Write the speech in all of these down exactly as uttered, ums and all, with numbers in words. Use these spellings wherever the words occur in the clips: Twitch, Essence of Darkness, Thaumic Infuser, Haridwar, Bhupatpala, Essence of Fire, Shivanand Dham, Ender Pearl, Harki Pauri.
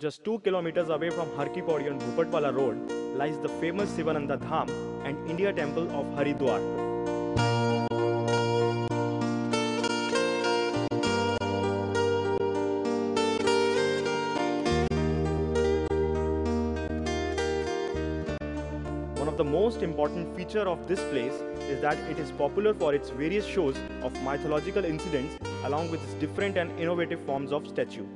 Just two kilometers away from Harki Pauri on Bhupatpala Road lies the famous Shivanand Dham and India Temple of Haridwar. One of the most important feature of this place is that it is popular for its various shows of mythological incidents along with its different and innovative forms of statue.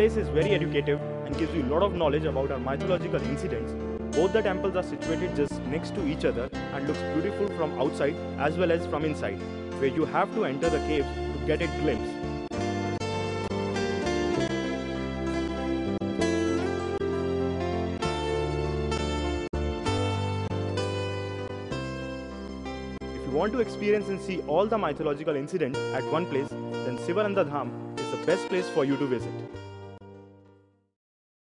This place is very educative and gives you a lot of knowledge about our mythological incidents. Both the temples are situated just next to each other and looks beautiful from outside as well as from inside, where you have to enter the caves to get a glimpse. If you want to experience and see all the mythological incidents at one place, then Shivanand Dham is the best place for you to visit.